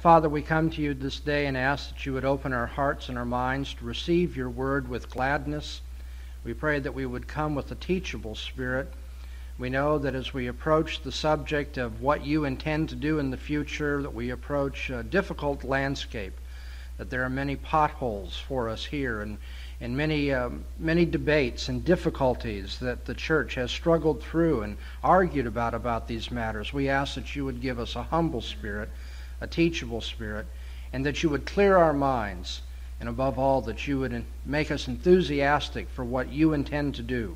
Father, we come to you this day and ask that you would open our hearts and our minds to receive your word with gladness. We pray that we would come with a teachable spirit. We know that as we approach the subject of what you intend to do in the future, that we approach a difficult landscape, that there are many potholes for us here and many debates and difficulties that the church has struggled through and argued about these matters. We ask that you would give us a humble spirit, a teachable spirit, and that you would clear our minds, and above all, that you would make us enthusiastic for what you intend to do.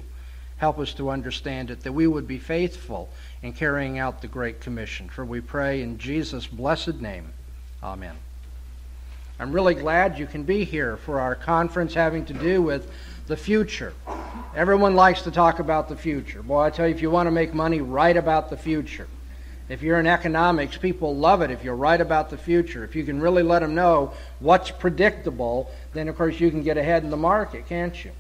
Help us to understand it, that we would be faithful in carrying out the Great Commission, for we pray in Jesus' blessed name. Amen. I'm really glad you can be here for our conference having to do with the future. Everyone likes to talk about the future. Boy, I tell you, if you want to make money, write about the future. If you're in economics, people love it if you're right about the future. If you can really let them know what's predictable, then of course you can get ahead in the market, can't you?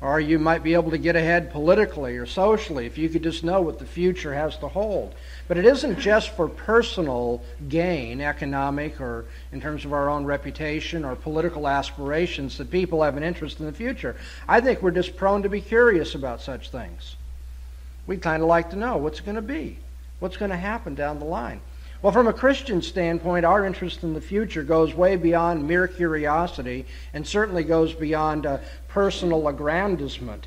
Or you might be able to get ahead politically or socially if you could just know what the future has to hold. But it isn't just for personal gain, economic or in terms of our own reputation or political aspirations, that people have an interest in the future. I think we're just prone to be curious about such things. We kind of like to know what's going to be. What's going to happen down the line? Well, from a Christian standpoint, our interest in the future goes way beyond mere curiosity and certainly goes beyond personal aggrandizement.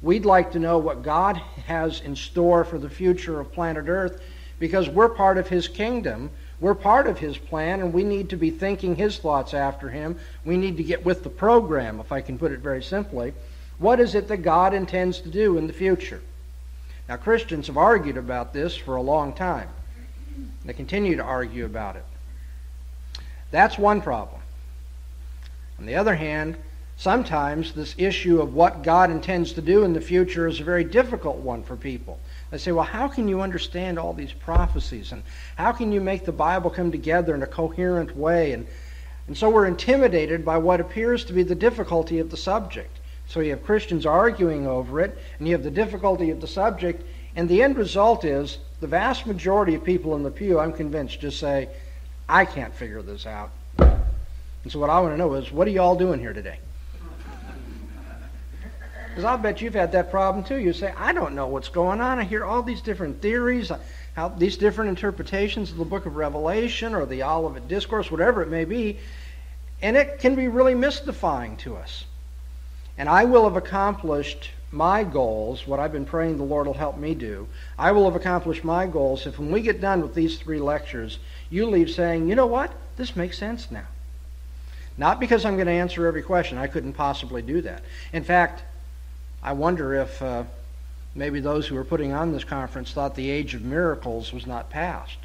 We'd like to know what God has in store for the future of planet Earth because we're part of His kingdom, we're part of His plan, and we need to be thinking His thoughts after Him. We need to get with the program, if I can put it very simply. What is it that God intends to do in the future? Now, Christians have argued about this for a long time. They continue to argue about it. That's one problem. On the other hand, sometimes this issue of what God intends to do in the future is a very difficult one for people. They say, well, how can you understand all these prophecies? And how can you make the Bible come together in a coherent way? And so we're intimidated by what appears to be the difficulty of the subject. So you have Christians arguing over it, and you have the difficulty of the subject, and the end result is the vast majority of people in the pew, I'm convinced, just say, I can't figure this out. And so what I want to know is, what are you all doing here today? Because I'll bet you've had that problem too. You say, I don't know what's going on. I hear all these different theories, how these different interpretations of the book of Revelation or the Olivet Discourse, whatever it may be, and it can be really mystifying to us. And I will have accomplished my goals, what I've been praying the Lord will help me do. I will have accomplished my goals if when we get done with these three lectures, you leave saying, you know what, this makes sense now. Not because I'm going to answer every question. I couldn't possibly do that. In fact, I wonder if maybe those who are putting on this conference thought the age of miracles was not past.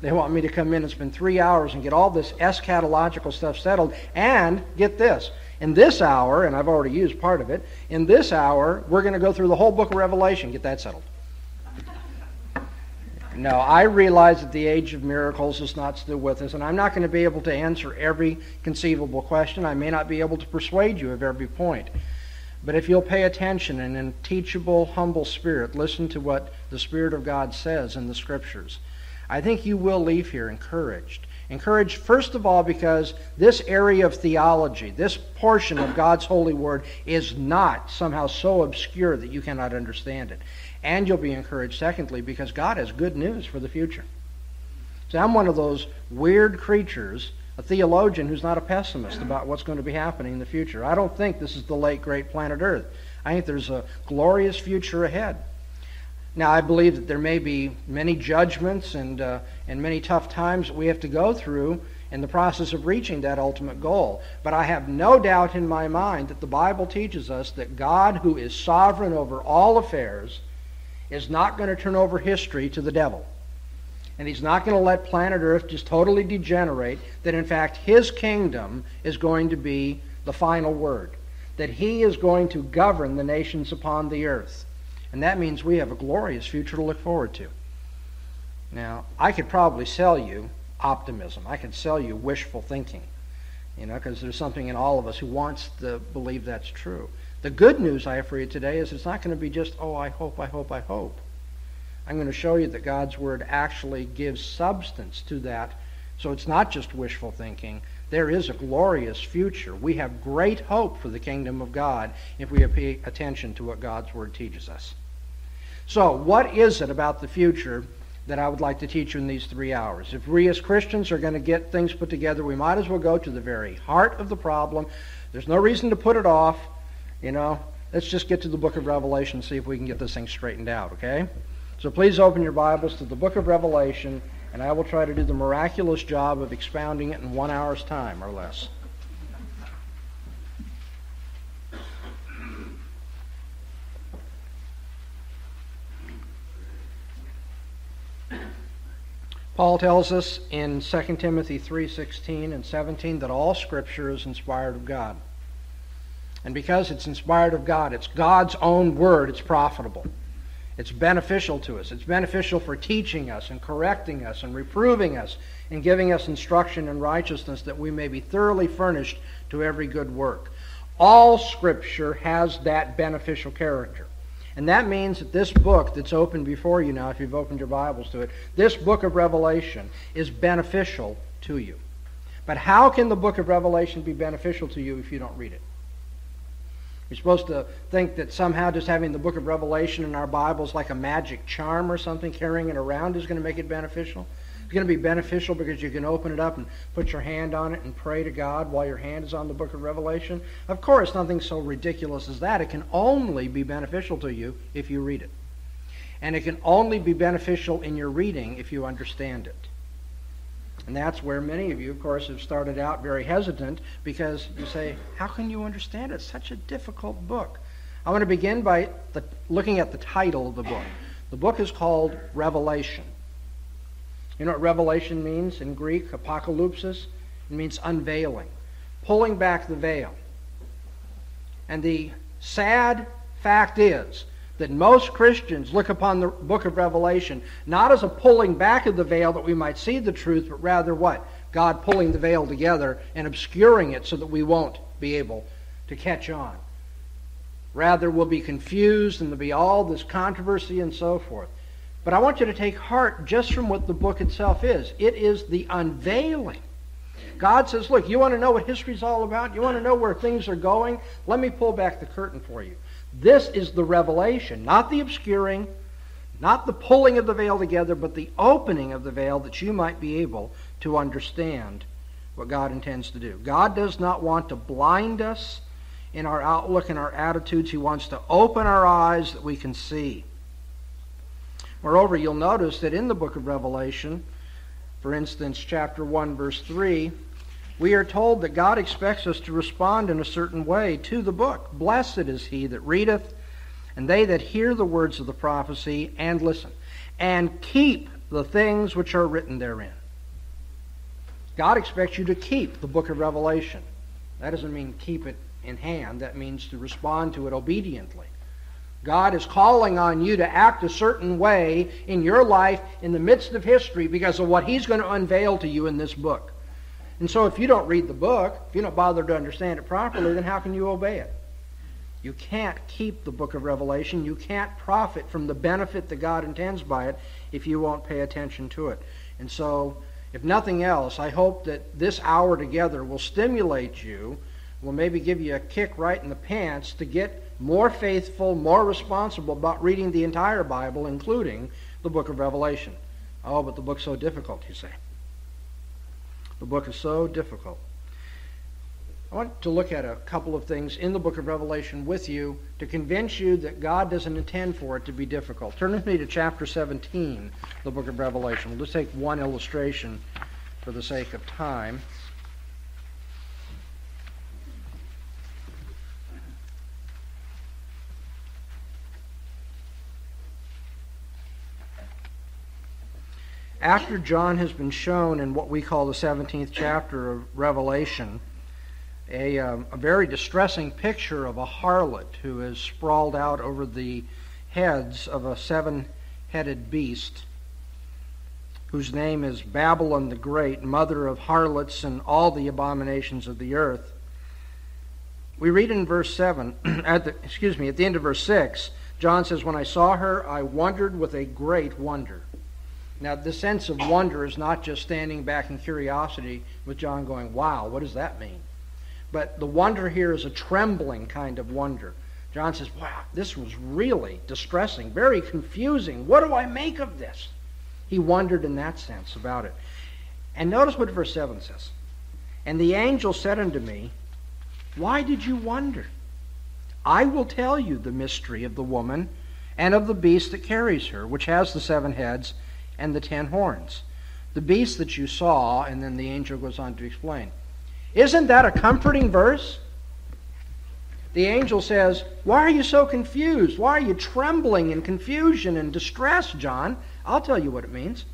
They want me to come in and spend 3 hours and get all this eschatological stuff settled and get this. In this hour, and I've already used part of it, in this hour, we're going to go through the whole book of Revelation, get that settled. No, I realize that the age of miracles is not still with us, and I'm not going to be able to answer every conceivable question. I may not be able to persuade you of every point. But if you'll pay attention and in a teachable, humble spirit, listen to what the Spirit of God says in the Scriptures, I think you will leave here encouraged. Encouraged, first of all, because this area of theology, this portion of God's holy word, is not somehow so obscure that you cannot understand it. And you'll be encouraged, secondly, because God has good news for the future. See, I'm one of those weird creatures, a theologian who's not a pessimist about what's going to be happening in the future. I don't think this is the late, great planet Earth. I think there's a glorious future ahead. Now, I believe that there may be many judgments and many tough times that we have to go through in the process of reaching that ultimate goal. But I have no doubt in my mind that the Bible teaches us that God, who is sovereign over all affairs, is not going to turn over history to the devil. And He's not going to let planet Earth just totally degenerate, that in fact His kingdom is going to be the final word, that He is going to govern the nations upon the earth. And that means we have a glorious future to look forward to. Now, I could probably sell you optimism. I could sell you wishful thinking, you know, because there's something in all of us who wants to believe that's true. The good news I have for you today is it's not going to be just, oh, I hope, I hope, I hope. I'm going to show you that God's Word actually gives substance to that. So it's not just wishful thinking. There is a glorious future. We have great hope for the kingdom of God if we pay attention to what God's Word teaches us. So what is it about the future that I would like to teach you in these 3 hours? If we as Christians are going to get things put together, we might as well go to the very heart of the problem. There's no reason to put it off. You know, let's just get to the book of Revelation and see if we can get this thing straightened out, okay? So please open your Bibles to the book of Revelation, and I will try to do the miraculous job of expounding it in 1 hour's time or less. Paul tells us in 2 Timothy 3:16 and 17 that all Scripture is inspired of God. And because it's inspired of God, it's God's own word, it's profitable. It's beneficial to us. It's beneficial for teaching us and correcting us and reproving us and giving us instruction in righteousness that we may be thoroughly furnished to every good work. All Scripture has that beneficial character. And that means that this book that's open before you now, if you've opened your Bibles to it, this book of Revelation is beneficial to you. But how can the book of Revelation be beneficial to you if you don't read it? You're supposed to think that somehow just having the book of Revelation in our Bibles like a magic charm or something, carrying it around is going to make it beneficial? It's going to be beneficial because you can open it up and put your hand on it and pray to God while your hand is on the book of Revelation. Of course, nothing so ridiculous as that. It can only be beneficial to you if you read it. And it can only be beneficial in your reading if you understand it. And that's where many of you, of course, have started out very hesitant because you say, how can you understand it? It's such a difficult book. I want to begin by looking at the title of the book. The book is called Revelation. You know what revelation means in Greek? Apokalypsis. It means unveiling, pulling back the veil. And the sad fact is that most Christians look upon the book of Revelation not as a pulling back of the veil that we might see the truth, but rather what? God pulling the veil together and obscuring it so that we won't be able to catch on. Rather, we'll be confused and there'll be all this controversy and so forth. But I want you to take heart just from what the book itself is. It is the unveiling. God says, look, you want to know what history's all about? You want to know where things are going? Let me pull back the curtain for you. This is the revelation, not the obscuring, not the pulling of the veil together, but the opening of the veil that you might be able to understand what God intends to do. God does not want to blind us in our outlook and our attitudes. He wants to open our eyes that we can see. Moreover, you'll notice that in the book of Revelation, for instance, chapter 1, verse 3, we are told that God expects us to respond in a certain way to the book. Blessed is he that readeth, and they that hear the words of the prophecy, and listen, and keep the things which are written therein. God expects you to keep the book of Revelation. That doesn't mean keep it in hand. That means to respond to it obediently. God is calling on you to act a certain way in your life in the midst of history because of what he's going to unveil to you in this book. And so if you don't read the book, if you don't bother to understand it properly, then how can you obey it? You can't keep the book of Revelation. You can't profit from the benefit that God intends by it if you won't pay attention to it. And so, if nothing else, I hope that this hour together will stimulate you, will maybe give you a kick right in the pants to get more faithful, more responsible about reading the entire Bible, including the book of Revelation. Oh, but the book's so difficult, you say. The book is so difficult. I want to look at a couple of things in the book of Revelation with you to convince you that God doesn't intend for it to be difficult. Turn with me to chapter 17, the book of Revelation. We'll just take one illustration for the sake of time. After John has been shown in what we call the 17th chapter of Revelation, a very distressing picture of a harlot who is sprawled out over the heads of a seven-headed beast whose name is Babylon the Great, mother of harlots and all the abominations of the earth. We read in verse 7, at the end of verse 6, John says, when I saw her, I wondered with a great wonder. Now, the sense of wonder is not just standing back in curiosity with John going, wow, what does that mean? But the wonder here is a trembling kind of wonder. John says, wow, this was really distressing, very confusing. What do I make of this? He wondered in that sense about it. And notice what verse 7 says. And the angel said unto me, why did you wonder? I will tell you the mystery of the woman and of the beast that carries her, which has the 7 heads and the 10 horns. The beast that you saw, and then the angel goes on to explain. Isn't that a comforting verse? The angel says, why are you so confused? Why are you trembling in confusion and distress, John? I'll tell you what it means.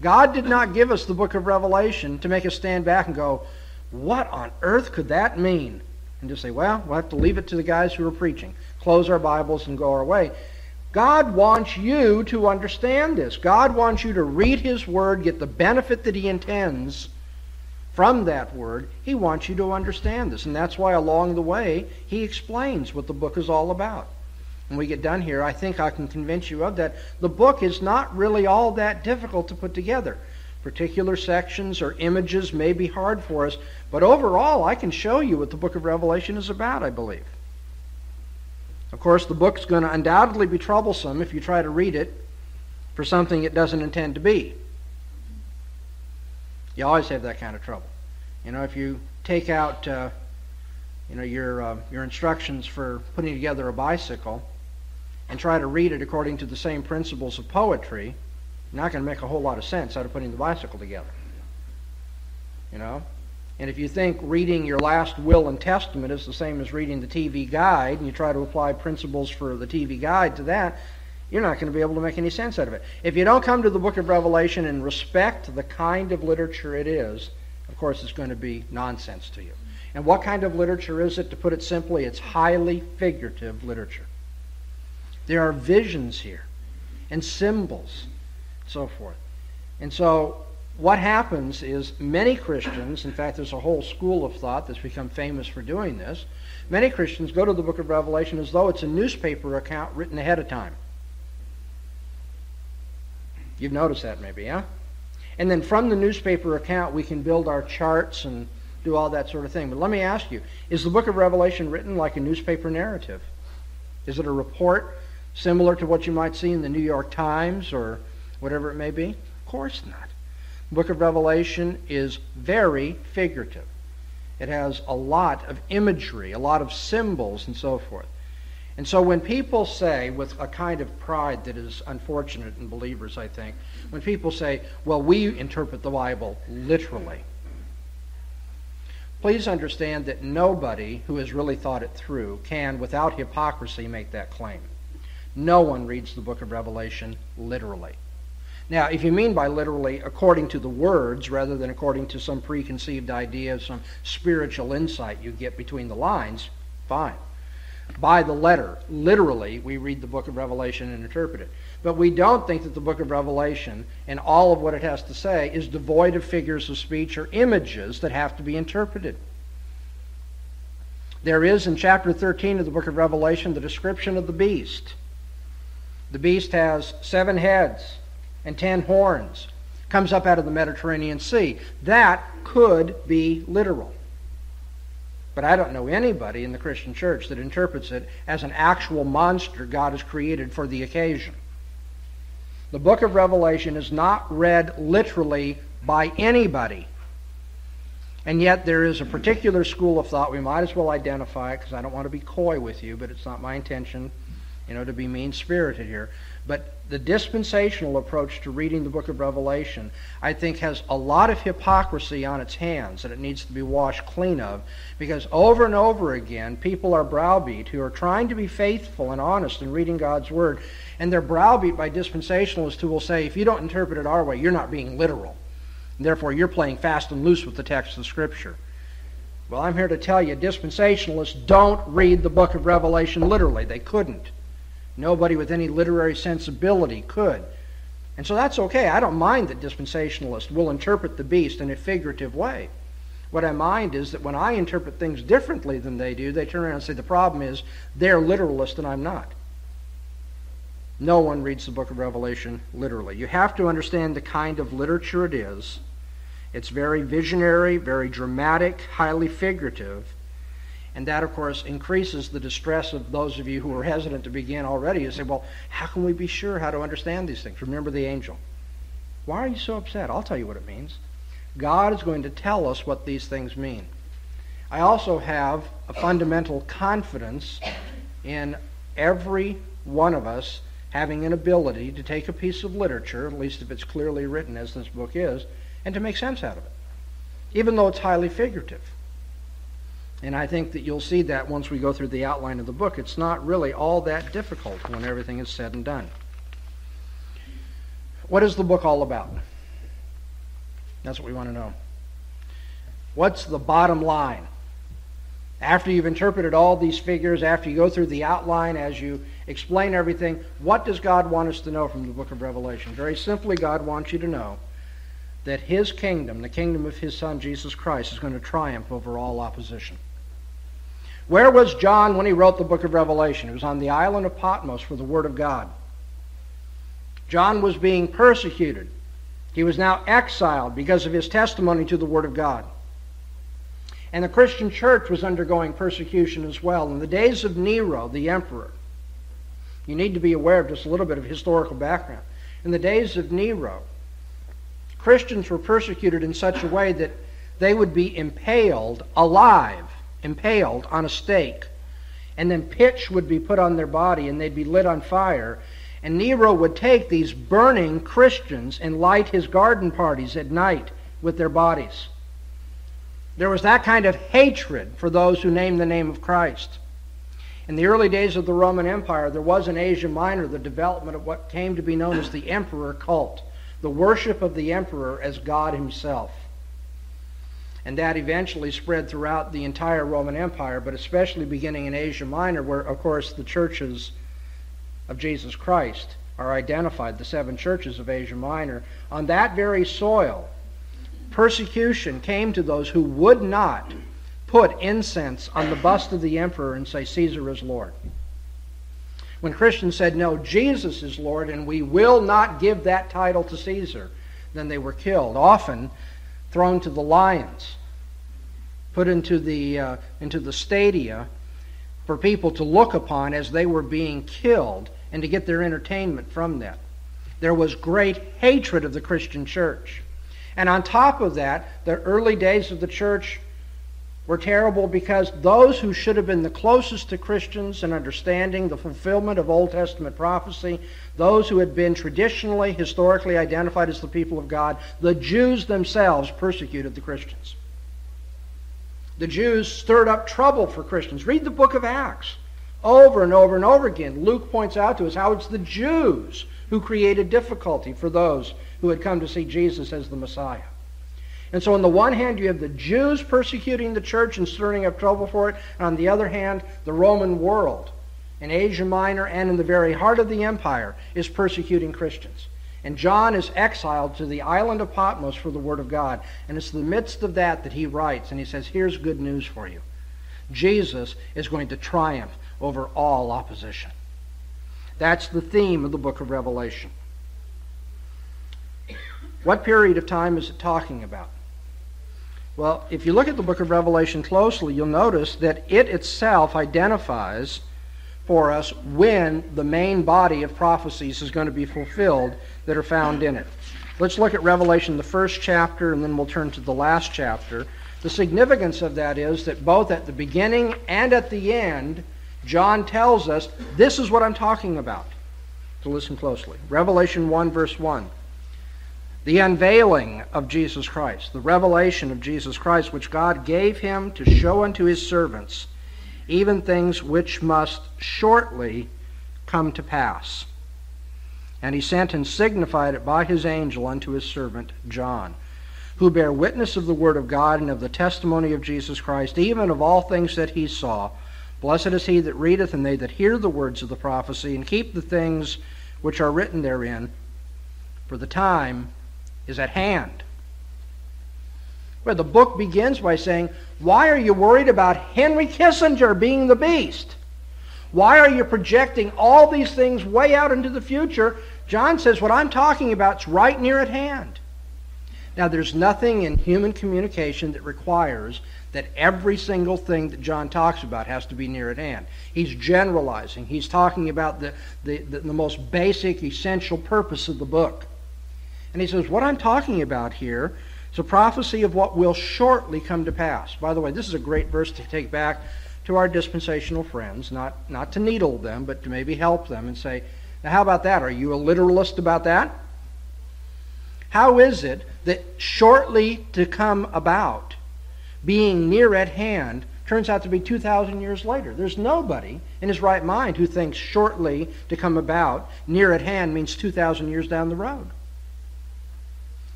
God did not give us the book of Revelation to make us stand back and go, what on earth could that mean? And just say, well, we'll have to leave it to the guys who are preaching. Close our Bibles and go our way. God wants you to understand this. God wants you to read His Word, get the benefit that He intends from that Word. He wants you to understand this. And that's why along the way, He explains what the book is all about. When we get done here, I think I can convince you of that. The book is not really all that difficult to put together. Particular sections or images may be hard for us, but overall, I can show you what the book of Revelation is about, I believe. Of course, the book's going to undoubtedly be troublesome if you try to read it for something it doesn't intend to be. You always have that kind of trouble. You know, if you take out your instructions for putting together a bicycle and try to read it according to the same principles of poetry, you're not going to make a whole lot of sense out of putting the bicycle together. You know? And if you think reading your last will and testament is the same as reading the TV guide, and you try to apply principles for the TV guide to that, you're not going to be able to make any sense out of it. If you don't come to the book of Revelation and respect the kind of literature it is, of course it's going to be nonsense to you. And what kind of literature is it? To put it simply, it's highly figurative literature. There are visions here, and symbols, and so forth. And so, what happens is many Christians, in fact there's a whole school of thought that's become famous for doing this, many Christians go to the book of Revelation as though it's a newspaper account written ahead of time. You've noticed that maybe, yeah? And then from the newspaper account we can build our charts and do all that sort of thing. But let me ask you, is the book of Revelation written like a newspaper narrative? Is it a report similar to what you might see in the New York Times or whatever it may be? Of course not. The book of Revelation is very figurative. It has a lot of imagery, a lot of symbols, and so forth. And so when people say, with a kind of pride that is unfortunate in believers, I think, when people say, well, we interpret the Bible literally, please understand that nobody who has really thought it through can, without hypocrisy, make that claim. No one reads the book of Revelation literally. Now, if you mean by literally according to the words rather than according to some preconceived idea, some spiritual insight you get between the lines, fine. By the letter, literally, we read the book of Revelation and interpret it. But we don't think that the book of Revelation and all of what it has to say is devoid of figures of speech or images that have to be interpreted. There is in chapter 13 of the book of Revelation the description of the beast. The beast has 7 heads and 10 horns, comes up out of the Mediterranean Sea. That could be literal. But I don't know anybody in the Christian church that interprets it as an actual monster God has created for the occasion. The book of Revelation is not read literally by anybody. And yet there is a particular school of thought, we might as well identify it because I don't want to be coy with you, but it's not my intention, you know, to be mean-spirited here. But the dispensational approach to reading the book of Revelation, I think, has a lot of hypocrisy on its hands that it needs to be washed clean of, because over and over again people are browbeat who are trying to be faithful and honest in reading God's Word, and they're browbeat by dispensationalists who will say, if you don't interpret it our way, you're not being literal, and therefore you're playing fast and loose with the text of Scripture. Well, I'm here to tell you, dispensationalists don't read the book of Revelation literally. They couldn't. Nobody with any literary sensibility could. And so that's okay. I don't mind that dispensationalists will interpret the beast in a figurative way. What I mind is that when I interpret things differently than they do, they turn around and say the problem is they're literalist and I'm not. No one reads the book of Revelation literally. You have to understand the kind of literature it is. It's very visionary, very dramatic, highly figurative. And that, of course, increases the distress of those of you who are hesitant to begin already. You say, well, how can we be sure how to understand these things? Remember the angel. Why are you so upset? I'll tell you what it means. God is going to tell us what these things mean. I also have a fundamental confidence in every one of us having an ability to take a piece of literature, at least if it's clearly written as this book is, and to make sense out of it, even though it's highly figurative. And I think that you'll see that once we go through the outline of the book. It's not really all that difficult when everything is said and done. What is the book all about? That's what we want to know. What's the bottom line? After you've interpreted all these figures, after you go through the outline, as you explain everything, what does God want us to know from the book of Revelation? Very simply, God wants you to know that his kingdom, the kingdom of his son Jesus Christ, is going to triumph over all opposition. Where was John when he wrote the book of Revelation? He was on the island of Patmos for the word of God. John was being persecuted. He was now exiled because of his testimony to the word of God. And the Christian church was undergoing persecution as well. In the days of Nero, the emperor, you need to be aware of just a little bit of historical background. In the days of Nero, Christians were persecuted in such a way that they would be impaled alive, impaled on a stake. And then pitch would be put on their body and they'd be lit on fire. And Nero would take these burning Christians and light his garden parties at night with their bodies. There was that kind of hatred for those who named the name of Christ. In the early days of the Roman Empire, there was in Asia Minor the development of what came to be known as the emperor cult, the worship of the emperor as God himself. And that eventually spread throughout the entire Roman Empire, but especially beginning in Asia Minor, where, of course, the churches of Jesus Christ are identified, the seven churches of Asia Minor. On that very soil, persecution came to those who would not put incense on the bust of the emperor and say, Caesar is Lord. When Christians said, no, Jesus is Lord, and we will not give that title to Caesar, then they were killed, often thrown to the lions, put into the stadia for people to look upon as they were being killed and to get their entertainment from that. There was great hatred of the Christian church. And on top of that, the early days of the church were terrible because those who should have been the closest to Christians in understanding the fulfillment of Old Testament prophecy, those who had been traditionally, historically identified as the people of God, the Jews themselves persecuted the Christians. The Jews stirred up trouble for Christians. Read the book of Acts over and over and over again. Luke points out to us how it's the Jews who created difficulty for those who had come to see Jesus as the Messiah. And so on the one hand, you have the Jews persecuting the church and stirring up trouble for it. And on the other hand, the Roman world in Asia Minor and in the very heart of the empire is persecuting Christians. And John is exiled to the island of Patmos for the word of God. And it's in the midst of that that he writes. And he says, here's good news for you. Jesus is going to triumph over all opposition. That's the theme of the book of Revelation. What period of time is it talking about? Well, if you look at the book of Revelation closely, you'll notice that it itself identifies for us when the main body of prophecies is going to be fulfilled that are found in it. Let's look at Revelation, the first chapter, and then we'll turn to the last chapter. The significance of that is that both at the beginning and at the end, John tells us, this is what I'm talking about. So listen closely. Revelation 1, verse 1. The unveiling of Jesus Christ, the revelation of Jesus Christ, which God gave him to show unto his servants, even things which must shortly come to pass. And he sent and signified it by his angel unto his servant John, who bare witness of the word of God and of the testimony of Jesus Christ, even of all things that he saw. Blessed is he that readeth, and they that hear the words of the prophecy, and keep the things which are written therein, for the time is at hand. Where the book begins by saying, why are you worried about Henry Kissinger being the beast? Why are you projecting all these things way out into the future? John says what I'm talking about is right near at hand. Now, there's nothing in human communication that requires that every single thing that John talks about has to be near at hand. He's generalizing. He's talking about the most basic, essential purpose of the book. And he says, what I'm talking about here is a prophecy of what will shortly come to pass. By the way, this is a great verse to take back to our dispensational friends, not to needle them, but to maybe help them and say, now how about that? Are you a literalist about that? How is it that shortly to come about, being near at hand, turns out to be 2,000 years later? There's nobody in his right mind who thinks shortly to come about, near at hand, means 2,000 years down the road.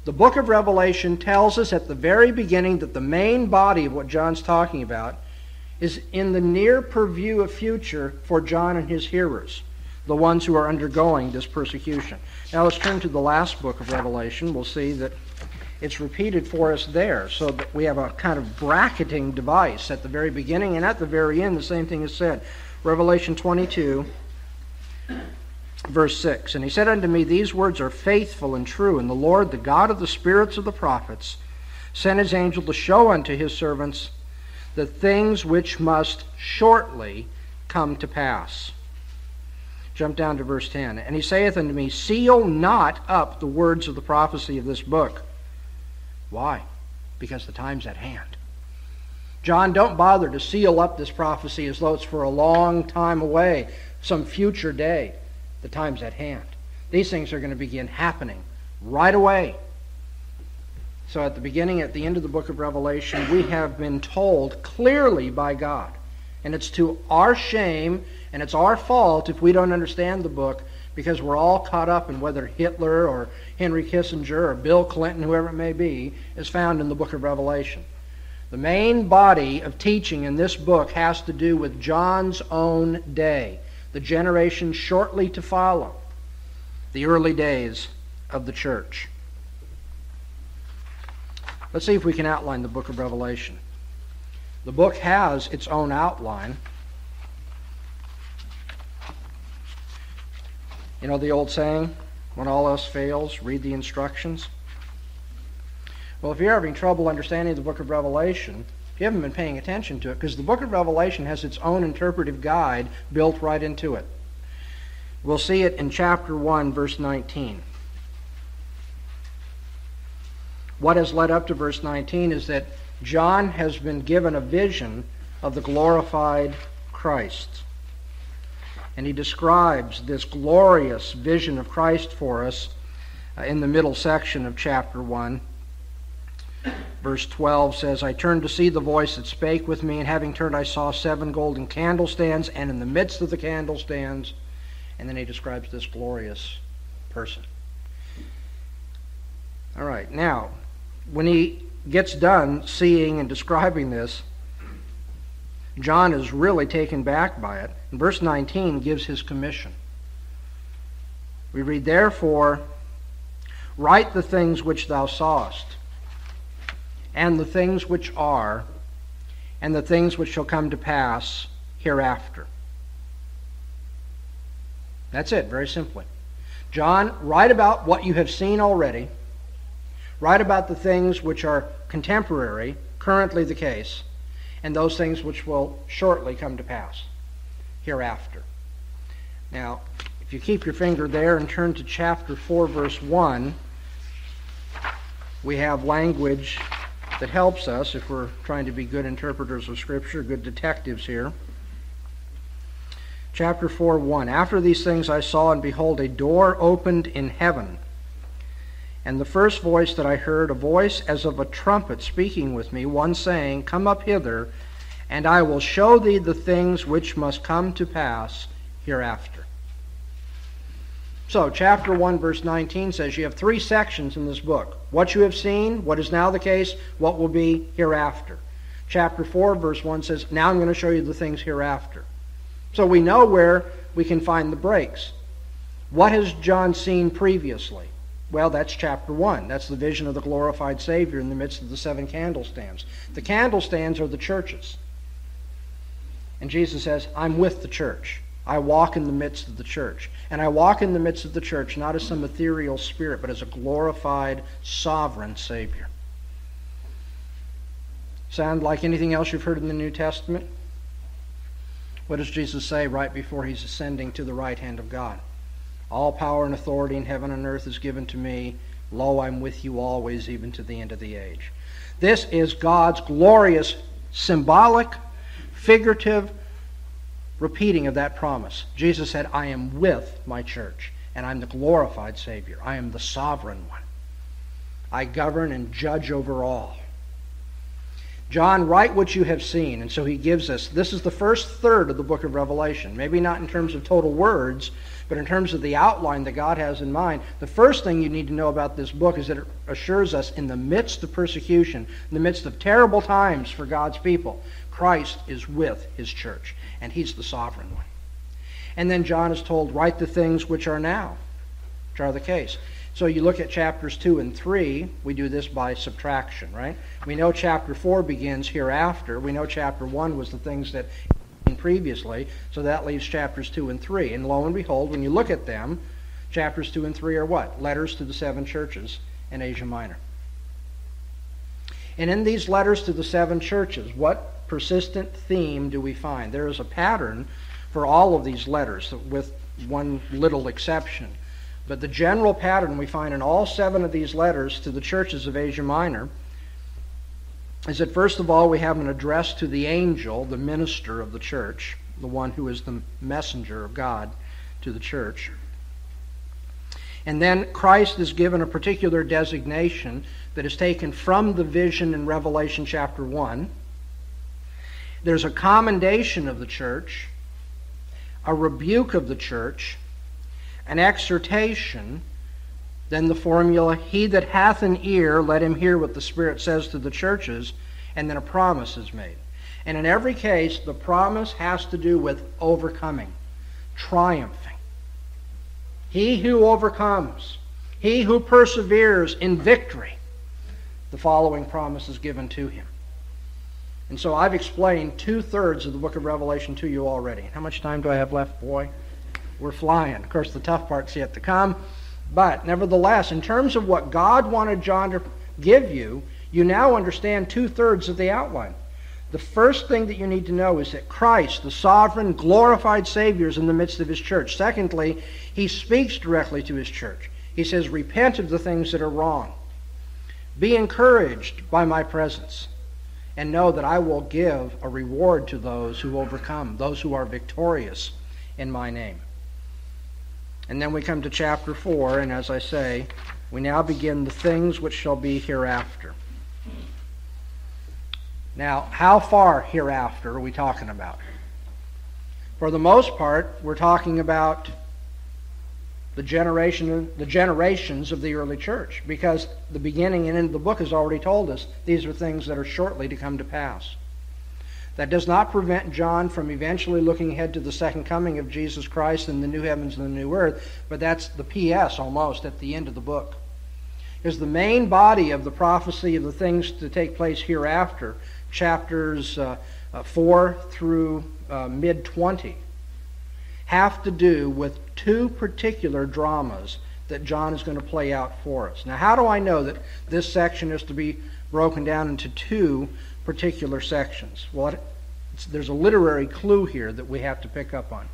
The book of Revelation tells us at the very beginning that the main body of what John's talking about is in the near purview of future for John and his hearers, the ones who are undergoing this persecution. Now let's turn to the last book of Revelation. We'll see that it's repeated for us there, so that we have a kind of bracketing device at the very beginning and at the very end. The same thing is said. Revelation 22, verse 6. And he said unto me, these words are faithful and true, and the Lord, the God of the spirits of the prophets, sent his angel to show unto his servants the things which must shortly come to pass. Jump down to verse 10. And he saith unto me, seal not up the words of the prophecy of this book. Why? Because the time's at hand. John, don't bother to seal up this prophecy as though it's for a long time away, some future day. The time's at hand. These things are going to begin happening right away. So at the beginning, at the end of the book of Revelation, we have been told clearly by God. And it's to our shame and it's our fault if we don't understand the book, because we're all caught up in whether Hitler or Henry Kissinger or Bill Clinton, whoever it may be, is found in the book of Revelation. The main body of teaching in this book has to do with John's own day, the generation shortly to follow, the early days of the church. Let's see if we can outline the book of Revelation. The book has its own outline. You know the old saying, when all else fails, read the instructions? Well, if you're having trouble understanding the book of Revelation, you haven't been paying attention to it, because the book of Revelation has its own interpretive guide built right into it. We'll see it in chapter 1, verse 19. What has led up to verse 19 is that John has been given a vision of the glorified Christ. And he describes this glorious vision of Christ for us in the middle section of chapter 1. Verse 12 says, I turned to see the voice that spake with me, and having turned I saw 7 golden candlstands, and in the midst of the candlstands, and then he describes this glorious person. All right, now, when he gets done seeing and describing this, John is really taken back by it. And verse 19 gives his commission. We read, therefore, write the things which thou sawest, and the things which are, and the things which shall come to pass hereafter. That's it, very simply. John, write about what you have seen already. Write about the things which are contemporary, currently the case, and those things which will shortly come to pass hereafter. Now, if you keep your finger there and turn to chapter 4, verse 1, we have language that helps us if we're trying to be good interpreters of Scripture, good detectives here. Chapter 4, 1, after these things I saw, and behold, a door opened in heaven. And the first voice that I heard, a voice as of a trumpet speaking with me, one saying, come up hither, and I will show thee the things which must come to pass hereafter. So, chapter 1, verse 19 says you have 3 sections in this book. What you have seen, what is now the case, what will be hereafter. Chapter 4, verse 1 says, now I'm going to show you the things hereafter. So we know where we can find the breaks. What has John seen previously? Well, that's chapter 1. That's the vision of the glorified Savior in the midst of the 7 candlstands. The candlstands are the churches. And Jesus says, I'm with the church. I walk in the midst of the church. And I walk in the midst of the church not as some ethereal spirit, but as a glorified, sovereign Savior. Sound like anything else you've heard in the New Testament? What does Jesus say right before he's ascending to the right hand of God? All power and authority in heaven and earth is given to me. Lo, I'm with you always, even to the end of the age. This is God's glorious, symbolic, figurative repeating of that promise. Jesus said, I am with my church, and I'm the glorified Savior. I am the sovereign one. I govern and judge over all. John, write what you have seen. And so he gives us, this is the first third of the book of Revelation. Maybe not in terms of total words, but in terms of the outline that God has in mind. The first thing you need to know about this book is that it assures us in the midst of persecution, in the midst of terrible times for God's people, Christ is with his church, and he's the sovereign one. And then John is told, write the things which are now, which are the case. So you look at chapters 2 and 3, we do this by subtraction, right? We know chapter 4 begins hereafter. We know chapter 1 was the things that previously, so that leaves chapters 2 and 3. And lo and behold, when you look at them, chapters 2 and 3 are what? Letters to the 7 churches in Asia Minor. And in these letters to the 7 churches, what persistent theme do we find? There is a pattern for all of these letters, with one little exception. But the general pattern we find in all 7 of these letters to the churches of Asia Minor is that first of all we have an address to the angel, the minister of the church, the one who is the messenger of God to the church. And then Christ is given a particular designation that is taken from the vision in Revelation chapter 1. There's a commendation of the church, a rebuke of the church, an exhortation, then the formula, he that hath an ear, let him hear what the Spirit says to the churches, and then a promise is made. And in every case, the promise has to do with overcoming, triumphing. He who overcomes, he who perseveres in victory, the following promise is given to him. And so I've explained 2/3 of the book of Revelation to you already. How much time do I have left, boy? We're flying. Of course, the tough part's yet to come. But nevertheless, in terms of what God wanted John to give you, you now understand 2/3 of the outline. The first thing that you need to know is that Christ, the sovereign, glorified Savior, is in the midst of his church. Secondly, he speaks directly to his church. He says, repent of the things that are wrong. Be encouraged by my presence. And know that I will give a reward to those who overcome, those who are victorious in my name. And then we come to chapter 4, and as I say, we now begin the things which shall be hereafter. Now, how far hereafter are we talking about? For the most part, we're talking about the generations of the early church, because the beginning and end of the book has already told us these are things that are shortly to come to pass. That does not prevent John from eventually looking ahead to the second coming of Jesus Christ in the new heavens and the new earth, but that's the P.S. almost at the end of the book. Is the main body of the prophecy of the things to take place hereafter, chapters 4 through mid-20, have to do with 2 particular dramas that John is going to play out for us. Now, how do I know that this section is to be broken down into 2 particular sections? Well, there's a literary clue here that we have to pick up on.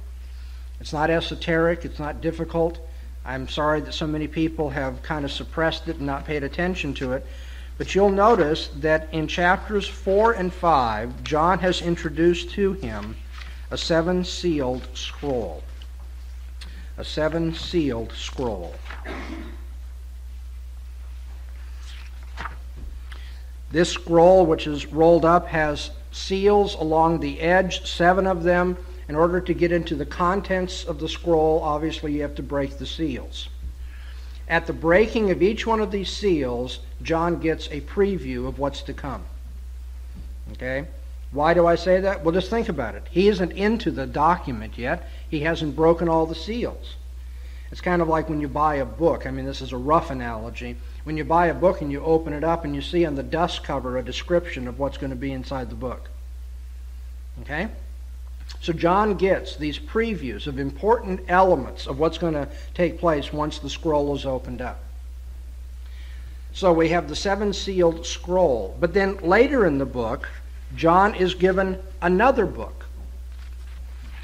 It's not esoteric, it's not difficult. I'm sorry that so many people have kind of suppressed it and not paid attention to it, but you'll notice that in chapters 4 and 5, John has introduced to him a 7-sealed scroll. A 7-sealed scroll. This scroll, which is rolled up, has seals along the edge, 7 of them. In order to get into the contents of the scroll, obviously you have to break the seals. At the breaking of each one of these seals, John gets a preview of what's to come. Okay? Why do I say that? Well, just think about it. He isn't into the document yet. He hasn't broken all the seals. It's kind of like when you buy a book. I mean, this is a rough analogy. When you buy a book and you open it up and you see on the dust cover a description of what's going to be inside the book. Okay? So John gets these previews of important elements of what's going to take place once the scroll is opened up. So we have the seven-sealed scroll. But then later in the book, John is given another book.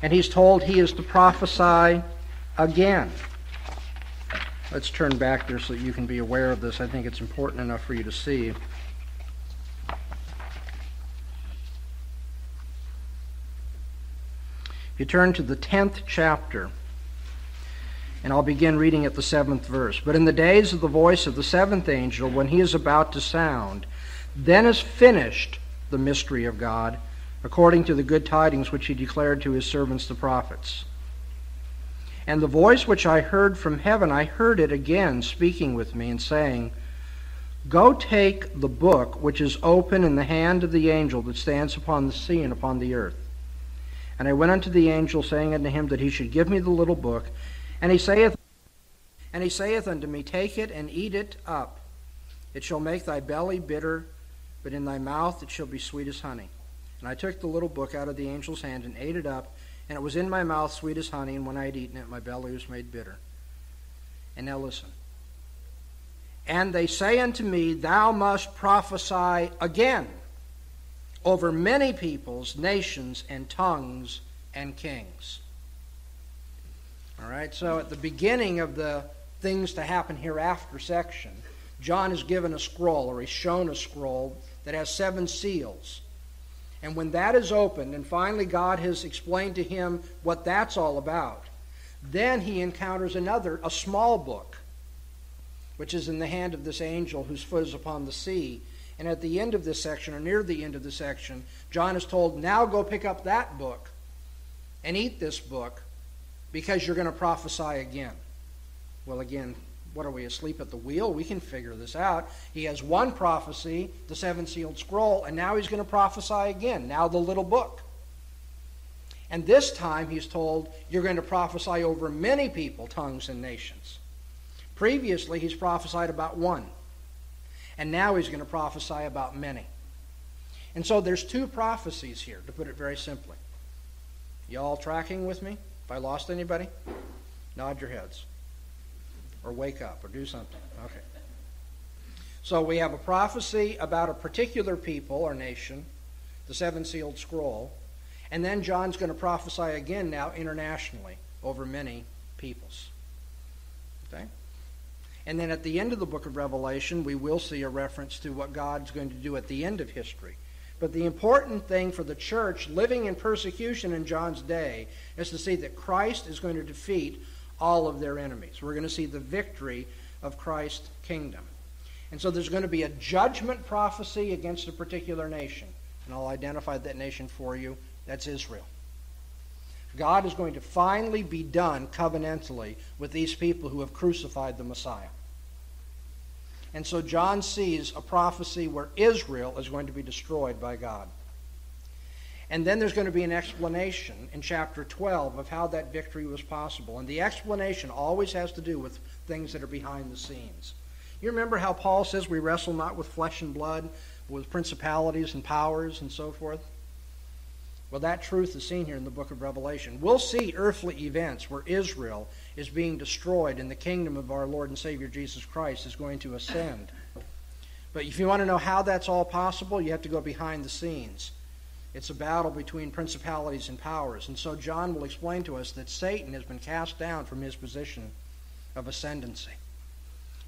And he's told he is to prophesy again. Let's turn back there so that you can be aware of this. I think it's important enough for you to see. You turn to the 10th chapter, and I'll begin reading at the 7th verse. But in the days of the voice of the 7th angel, when he is about to sound, then is finished the mystery of God, according to the good tidings which he declared to his servants the prophets. And the voice which I heard from heaven, I heard it again speaking with me and saying, Go take the book which is open in the hand of the angel that stands upon the sea and upon the earth. And I went unto the angel, saying unto him that he should give me the little book. And he saith unto me, Take it and eat it up. It shall make thy belly bitter, but in thy mouth it shall be sweet as honey. And I took the little book out of the angel's hand and ate it up, and it was in my mouth sweet as honey, and when I had eaten it, my belly was made bitter. And now listen. And they say unto me, Thou must prophesy again over many peoples, nations, and tongues, and kings. All right, so at the beginning of the things to happen hereafter section, John is given a scroll, or he's shown a scroll, that has seven seals. And when that is opened, and finally God has explained to him what that's all about, then he encounters another, a small book, which is in the hand of this angel whose foot is upon the sea. And at the end of this section, or near the end of the section, John is told, now go pick up that book and eat this book because you're going to prophesy again. Well, again, what are we, asleep at the wheel? We can figure this out. He has one prophecy, the seven-sealed scroll, and now he's going to prophesy again, now the little book. And this time he's told, you're going to prophesy over many people, tongues, and nations. Previously, he's prophesied about one. And now he's going to prophesy about many. And so there's two prophecies here, to put it very simply. Y'all tracking with me? If I lost anybody, nod your heads. Or wake up, or do something. Okay. So we have a prophecy about a particular people or nation, the seven-sealed scroll, and then John's going to prophesy again now internationally over many peoples. Okay? And then at the end of the book of Revelation, we will see a reference to what God's going to do at the end of history. But the important thing for the church living in persecution in John's day is to see that Christ is going to defeat all of their enemies. We're going to see the victory of Christ's kingdom. And so there's going to be a judgment prophecy against a particular nation. And I'll identify that nation for you. That's Israel. God is going to finally be done covenantally with these people who have crucified the Messiah. And so John sees a prophecy where Israel is going to be destroyed by God. And then there's going to be an explanation in chapter 12 of how that victory was possible. And the explanation always has to do with things that are behind the scenes. You remember how Paul says we wrestle not with flesh and blood, but with principalities and powers and so forth? Well, that truth is seen here in the book of Revelation. We'll see earthly events where Israel is being destroyed and the kingdom of our Lord and Savior Jesus Christ is going to ascend. But if you want to know how that's all possible, you have to go behind the scenes. It's a battle between principalities and powers. And so John will explain to us that Satan has been cast down from his position of ascendancy.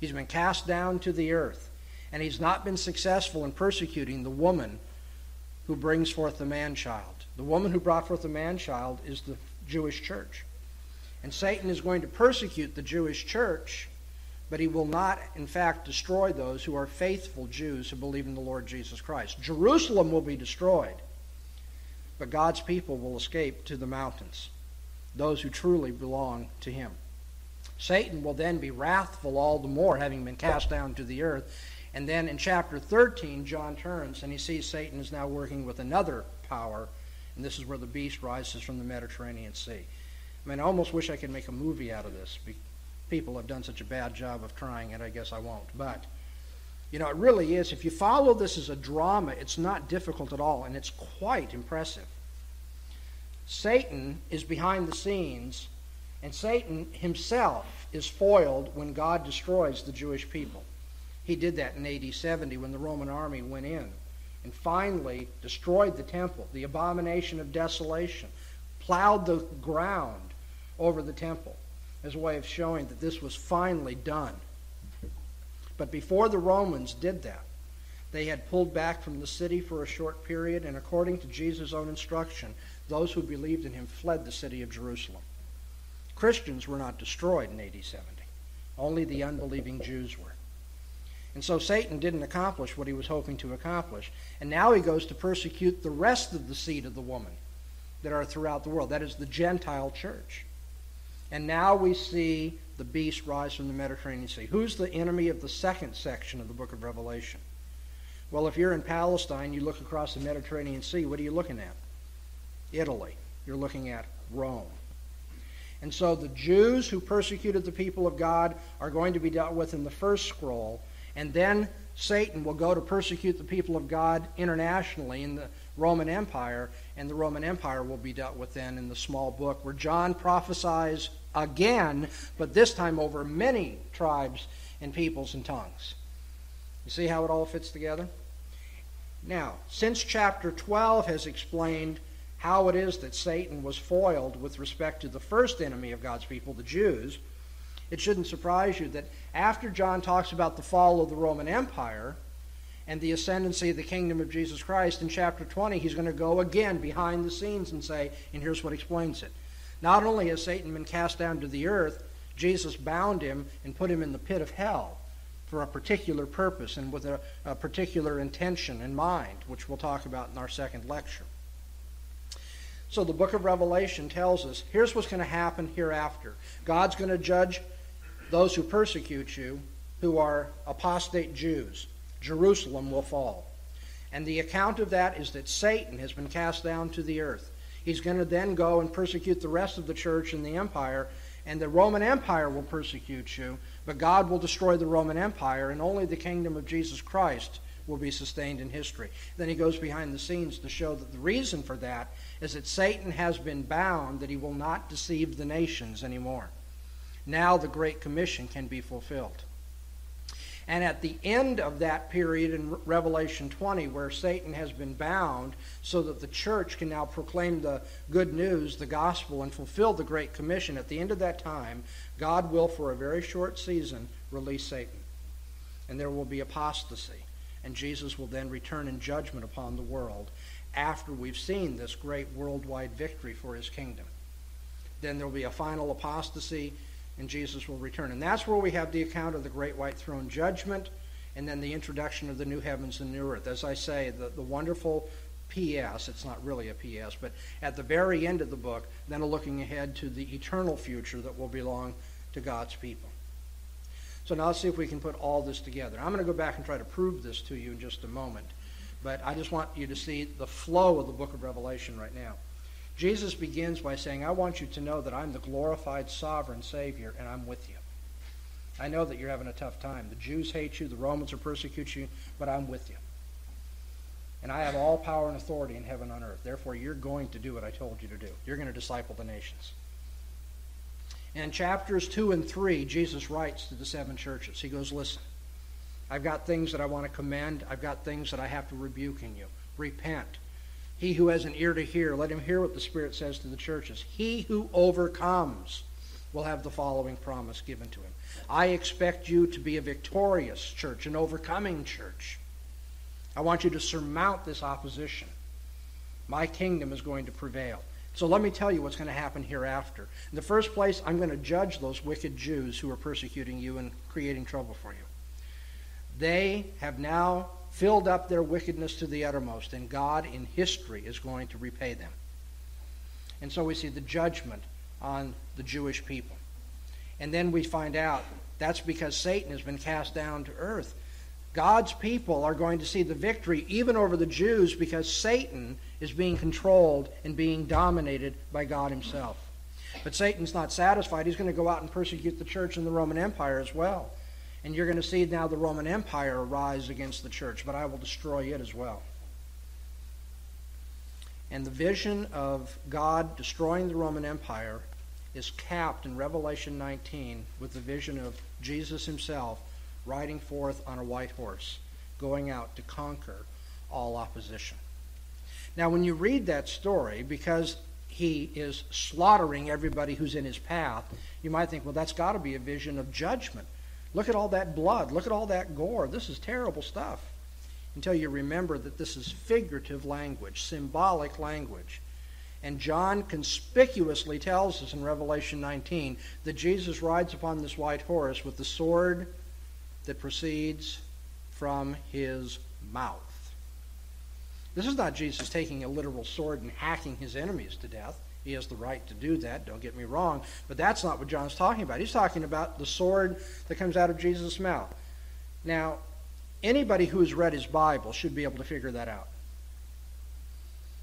He's been cast down to the earth, and he's not been successful in persecuting the woman who brings forth the man-child. The woman who brought forth the man-child is the Jewish church. And Satan is going to persecute the Jewish church, but he will not, in fact, destroy those who are faithful Jews who believe in the Lord Jesus Christ. Jerusalem will be destroyed, but God's people will escape to the mountains, those who truly belong to him. Satan will then be wrathful all the more, having been cast down to the earth. And then in chapter 13, John turns, and he sees Satan is now working with another power. And this is where the beast rises from the Mediterranean Sea. I mean, I almost wish I could make a movie out of this. People have done such a bad job of trying it, I guess I won't. But, you know, it really is. If you follow this as a drama, it's not difficult at all, and it's quite impressive. Satan is behind the scenes, and Satan himself is foiled when God destroys the Jewish people. He did that in AD 70 when the Roman army went in and finally destroyed the temple, the abomination of desolation, plowed the ground over the temple as a way of showing that this was finally done. But before the Romans did that, they had pulled back from the city for a short period, and according to Jesus' own instruction, those who believed in him fled the city of Jerusalem. Christians were not destroyed in AD 70. Only the unbelieving Jews were. And so Satan didn't accomplish what he was hoping to accomplish. And now he goes to persecute the rest of the seed of the woman that are throughout the world. That is the Gentile church. And now we see the beast rise from the Mediterranean Sea. Who's the enemy of the second section of the book of Revelation? Well, if you're in Palestine, you look across the Mediterranean Sea, what are you looking at? Italy. You're looking at Rome. And so the Jews who persecuted the people of God are going to be dealt with in the first scroll, and then Satan will go to persecute the people of God internationally in the Roman Empire, and the Roman Empire will be dealt with then in the small book where John prophesies again, but this time over many tribes and peoples and tongues. You see how it all fits together? Now, since chapter 12 has explained how it is that Satan was foiled with respect to the first enemy of God's people, the Jews, it shouldn't surprise you that after John talks about the fall of the Roman Empire and the ascendancy of the kingdom of Jesus Christ, in chapter 20, he's going to go again behind the scenes and say, and here's what explains it. Not only has Satan been cast down to the earth, Jesus bound him and put him in the pit of hell for a particular purpose and with a particular intention in mind, which we'll talk about in our second lecture. So the book of Revelation tells us, here's what's going to happen hereafter. God's going to judge those who persecute you, who are apostate Jews. Jerusalem will fall. And the account of that is that Satan has been cast down to the earth. He's going to then go and persecute the rest of the church and the empire, and the Roman Empire will persecute you, but God will destroy the Roman Empire, and only the kingdom of Jesus Christ will be sustained in history. Then he goes behind the scenes to show that the reason for that is that Satan has been bound, that he will not deceive the nations anymore. Now the Great Commission can be fulfilled. And at the end of that period in Revelation 20, where Satan has been bound so that the church can now proclaim the good news, the gospel, and fulfill the Great Commission, at the end of that time, God will, for a very short season, release Satan. And there will be apostasy. And Jesus will then return in judgment upon the world after we've seen this great worldwide victory for his kingdom. Then there will be a final apostasy, and Jesus will return. And that's where we have the account of the great white throne judgment and then the introduction of the new heavens and new earth. As I say, the wonderful P.S., it's not really a P.S., but at the very end of the book, then a looking ahead to the eternal future that will belong to God's people. So now let's see if we can put all this together. I'm going to go back and try to prove this to you in just a moment, but I just want you to see the flow of the book of Revelation right now. Jesus begins by saying, I want you to know that I'm the glorified sovereign Savior, and I'm with you. I know that you're having a tough time. The Jews hate you, the Romans are persecuting you, but I'm with you. And I have all power and authority in heaven and on earth. Therefore, you're going to do what I told you to do. You're going to disciple the nations. In chapters 2 and 3, Jesus writes to the seven churches. He goes, listen, I've got things that I want to commend. I've got things that I have to rebuke in you. Repent. He who has an ear to hear, let him hear what the Spirit says to the churches. He who overcomes will have the following promise given to him. I expect you to be a victorious church, an overcoming church. I want you to surmount this opposition. My kingdom is going to prevail. So let me tell you what's going to happen hereafter. In the first place, I'm going to judge those wicked Jews who are persecuting you and creating trouble for you. They have now filled up their wickedness to the uttermost, and God in history is going to repay them. And so we see the judgment on the Jewish people. And then we find out that's because Satan has been cast down to earth. God's people are going to see the victory even over the Jews because Satan is being controlled and being dominated by God himself. But Satan's not satisfied. He's going to go out and persecute the church and the Roman Empire as well. And you're going to see now the Roman Empire rise against the church, but I will destroy it as well. And the vision of God destroying the Roman Empire is capped in Revelation 19 with the vision of Jesus himself riding forth on a white horse, going out to conquer all opposition. Now, when you read that story, because he is slaughtering everybody who's in his path, you might think, well, that's got to be a vision of judgment. Look at all that blood. Look at all that gore. This is terrible stuff. Until you remember that this is figurative language, symbolic language. And John conspicuously tells us in Revelation 19 that Jesus rides upon this white horse with the sword that proceeds from his mouth. This is not Jesus taking a literal sword and hacking his enemies to death. He has the right to do that, don't get me wrong. But that's not what John's talking about. He's talking about the sword that comes out of Jesus' mouth. Now, anybody who has read his Bible should be able to figure that out.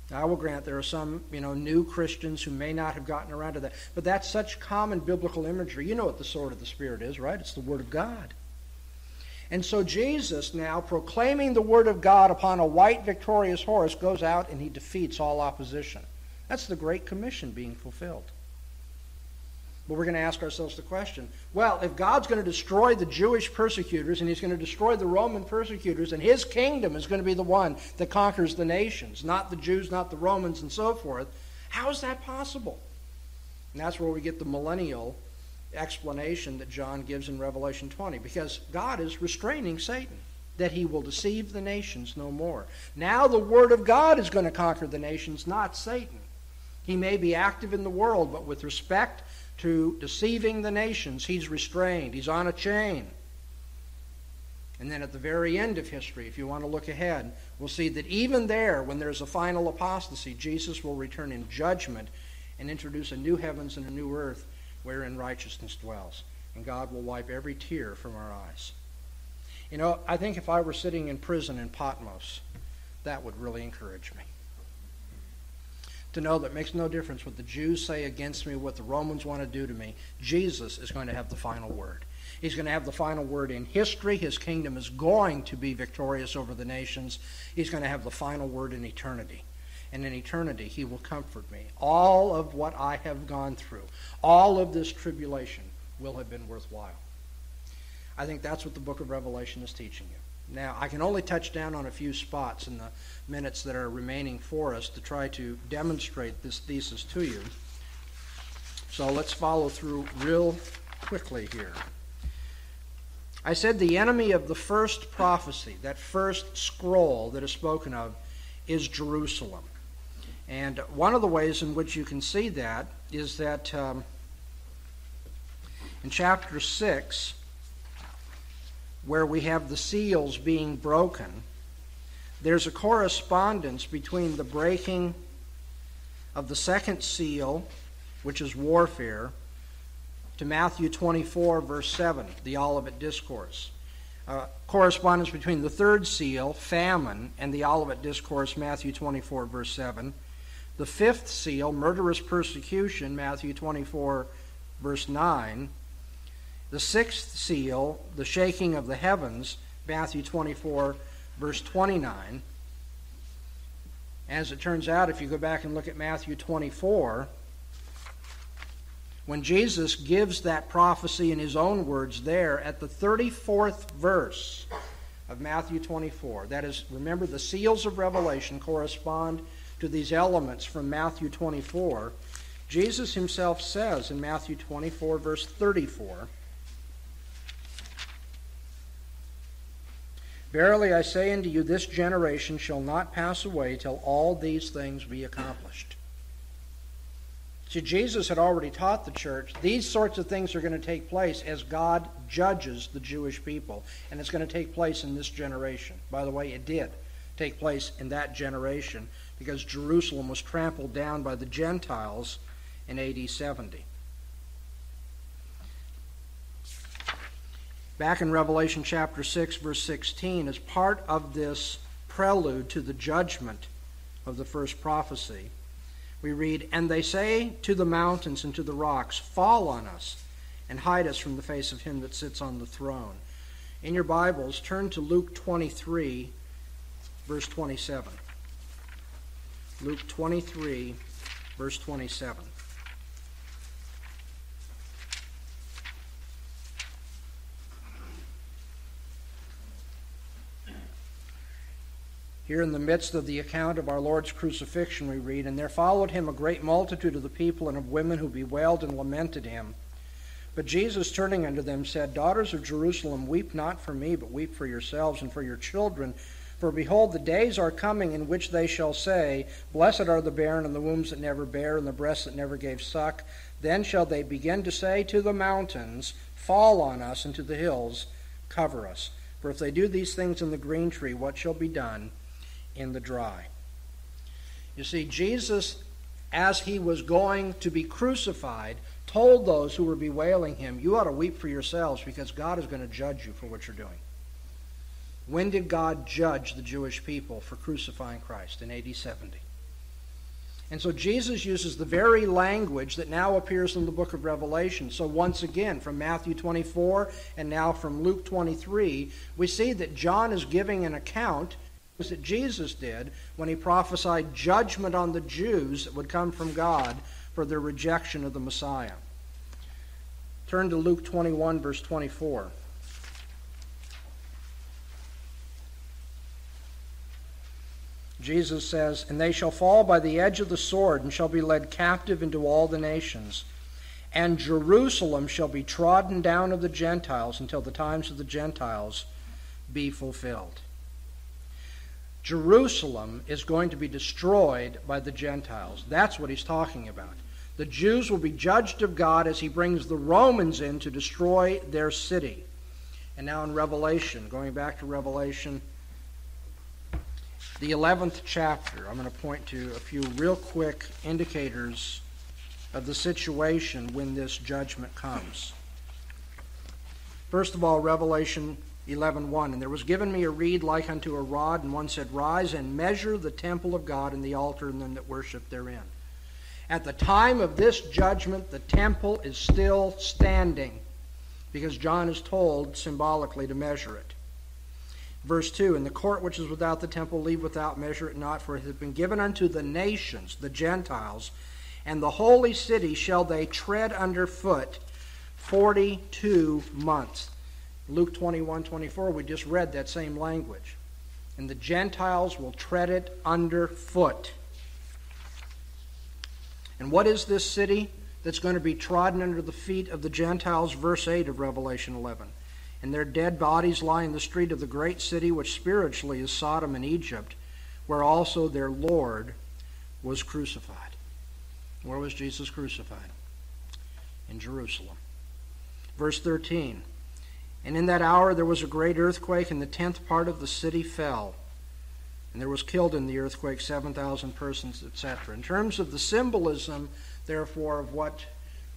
Now, I will grant there are some, new Christians who may not have gotten around to that. But that's such common biblical imagery. You know what the sword of the Spirit is, right? It's the Word of God. And so Jesus, now proclaiming the Word of God upon a white victorious horse, goes out and he defeats all opposition. That's the Great Commission being fulfilled. But we're going to ask ourselves the question, well, if God's going to destroy the Jewish persecutors and he's going to destroy the Roman persecutors, and his kingdom is going to be the one that conquers the nations, not the Jews, not the Romans, and so forth, how is that possible? And that's where we get the millennial explanation that John gives in Revelation 20, because God is restraining Satan, that he will deceive the nations no more. Now the Word of God is going to conquer the nations, not Satan. He may be active in the world, but with respect to deceiving the nations, he's restrained. He's on a chain. And then at the very end of history, if you want to look ahead, we'll see that even there, when there's a final apostasy, Jesus will return in judgment and introduce a new heavens and a new earth wherein righteousness dwells, and God will wipe every tear from our eyes. You know, I think if I were sitting in prison in Patmos, that would really encourage me. To know that it makes no difference what the Jews say against me, what the Romans want to do to me, Jesus is going to have the final word. He's going to have the final word in history. His kingdom is going to be victorious over the nations. He's going to have the final word in eternity. And in eternity, he will comfort me. All of what I have gone through, all of this tribulation will have been worthwhile. I think that's what the book of Revelation is teaching you. Now, I can only touch down on a few spots in the minutes that are remaining for us to try to demonstrate this thesis to you. So let's follow through real quickly here. I said the enemy of the first prophecy, that first scroll that is spoken of, is Jerusalem. And one of the ways in which you can see that is that in chapter 6, where we have the seals being broken, there's a correspondence between the breaking of the second seal, which is warfare, to Matthew 24, verse 7, the Olivet Discourse. Correspondence between the third seal, famine, and the Olivet Discourse, Matthew 24, verse 7. The fifth seal, murderous persecution, Matthew 24, verse 9. The sixth seal, the shaking of the heavens, Matthew 24, verse 29. As it turns out, if you go back and look at Matthew 24, when Jesus gives that prophecy in his own words there at the 34th verse of Matthew 24, that is, remember, the seals of Revelation correspond to these elements from Matthew 24, Jesus himself says in Matthew 24, verse 34, "Verily I say unto you, this generation shall not pass away till all these things be accomplished." See, Jesus had already taught the church these sorts of things are going to take place as God judges the Jewish people, and it's going to take place in this generation. By the way, it did take place in that generation, because Jerusalem was trampled down by the Gentiles in AD 70. Back in Revelation chapter 6, verse 16, as part of this prelude to the judgment of the first prophecy, we read, "And they say to the mountains and to the rocks, fall on us, and hide us from the face of him that sits on the throne." In your Bibles, turn to Luke 23, verse 27. Luke 23, verse 27. Here in the midst of the account of our Lord's crucifixion, we read, "And there followed him a great multitude of the people and of women who bewailed and lamented him. But Jesus, turning unto them, said, Daughters of Jerusalem, weep not for me, but weep for yourselves and for your children. For behold, the days are coming in which they shall say, Blessed are the barren and the wombs that never bare and the breasts that never gave suck. Then shall they begin to say to the mountains, Fall on us, and to the hills, cover us. For if they do these things in the green tree, what shall be done in the dry?" You see, Jesus, as he was going to be crucified, told those who were bewailing him, you ought to weep for yourselves because God is going to judge you for what you're doing. When did God judge the Jewish people for crucifying Christ? In AD 70. And so Jesus uses the very language that now appears in the book of Revelation. So once again, from Matthew 24 and now from Luke 23, we see that John is giving an account that Jesus did when he prophesied judgment on the Jews that would come from God for their rejection of the Messiah. Turn to Luke 21, verse 24. Jesus says, "And they shall fall by the edge of the sword, and shall be led captive into all the nations. And Jerusalem shall be trodden down of the Gentiles until the times of the Gentiles be fulfilled." Jerusalem is going to be destroyed by the Gentiles. That's what he's talking about. The Jews will be judged of God as he brings the Romans in to destroy their city. And now in Revelation, going back to Revelation, the 11th chapter, I'm going to point to a few real quick indicators of the situation when this judgment comes. First of all, Revelation 11:1, "And there was given me a reed like unto a rod, and one said, Rise and measure the temple of God and the altar and them that worship therein." At the time of this judgment, the temple is still standing, because John is told symbolically to measure it. Verse 2, "And the court which is without the temple, leave without, measure it not, for it hath been given unto the nations," the Gentiles, "and the holy city shall they tread under foot 42 months. Luke 21:24, we just read that same language. "And the Gentiles will tread it under foot." And what is this city that's going to be trodden under the feet of the Gentiles? Verse 8 of Revelation 11. "And their dead bodies lie in the street of the great city, which spiritually is Sodom and Egypt, where also their Lord was crucified." Where was Jesus crucified? In Jerusalem. Verse 13, "And in that hour there was a great earthquake, and the 10th part of the city fell. And there was killed in the earthquake 7,000 persons," etc. In terms of the symbolism, therefore, of what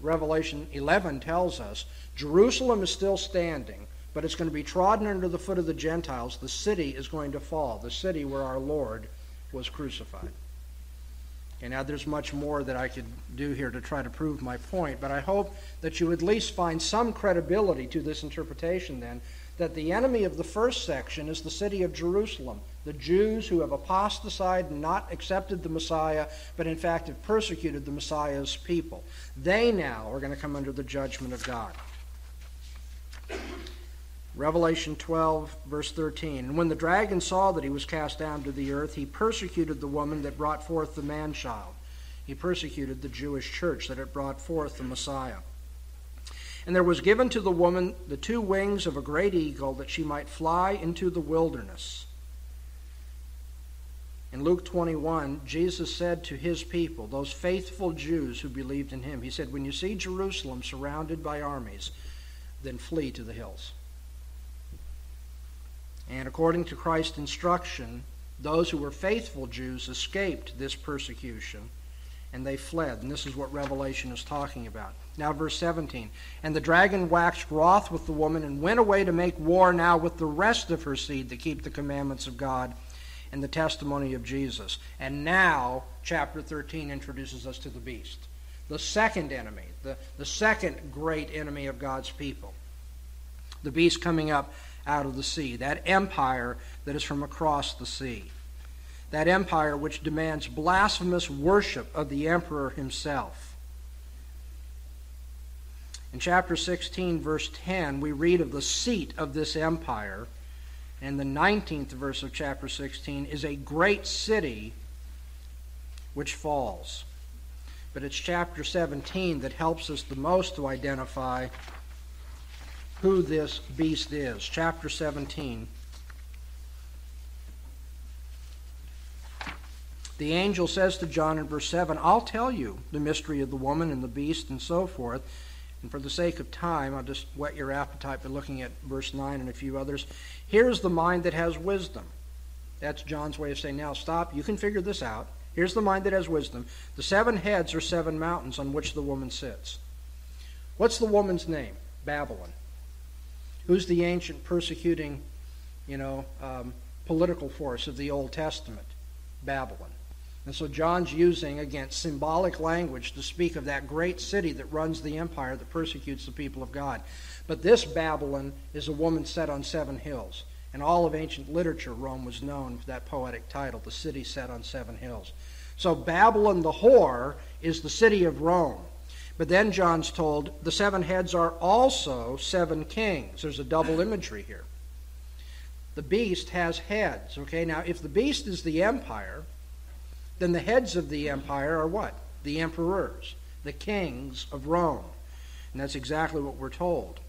Revelation 11 tells us, Jerusalem is still standing, but it's going to be trodden under the foot of the Gentiles. The city is going to fall, the city where our Lord was crucified. And now there's much more that I could do here to try to prove my point, but I hope that you at least find some credibility to this interpretation then, that the enemy of the first section is the city of Jerusalem, the Jews who have apostatized and not accepted the Messiah, but in fact have persecuted the Messiah's people. They now are going to come under the judgment of God. Revelation 12, verse 13. "And when the dragon saw that he was cast down to the earth, he persecuted the woman that brought forth the man-child." He persecuted the Jewish church that had brought forth the Messiah. "And there was given to the woman the two wings of a great eagle, that she might fly into the wilderness." In Luke 21, Jesus said to his people, those faithful Jews who believed in him, he said, "When you see Jerusalem surrounded by armies, then flee to the hills." And according to Christ's instruction, those who were faithful Jews escaped this persecution, and they fled. And this is what Revelation is talking about. Now verse 17, "And the dragon waxed wroth with the woman, and went away to make war now with the rest of her seed, that keep the commandments of God and the testimony of Jesus." And now chapter 13 introduces us to the beast, the second enemy, the second great enemy of God's people. The beast coming up out of the sea, that empire that is from across the sea. that empire which demands blasphemous worship of the emperor himself. In chapter 16, verse 10, we read of the seat of this empire, and the 19th verse of chapter 16 is a great city which falls. But it's chapter 17 that helps us the most to identify who this beast is. Chapter 17. The angel says to John in verse 7, "I'll tell you the mystery of the woman and the beast," and so forth. And for the sake of time, I'll just whet your appetite by looking at verse 9 and a few others. Here's the mind that has wisdom. That's John's way of saying, now stop, you can figure this out. Here's the mind that has wisdom. The seven heads are seven mountains on which the woman sits. What's the woman's name? Babylon. Who's the ancient persecuting, political force of the Old Testament? Babylon. And so John's using, again, symbolic language to speak of that great city that runs the empire that persecutes the people of God. But this Babylon is a woman set on seven hills. And all of ancient literature, Rome was known for that poetic title, the city set on seven hills. So Babylon the whore is the city of Rome. But then John's told the seven heads are also seven kings. There's a double imagery here. The beast has heads. Okay, now if the beast is the empire, then the heads of the empire are what? The emperors, the kings of Rome. And that's exactly what we're told.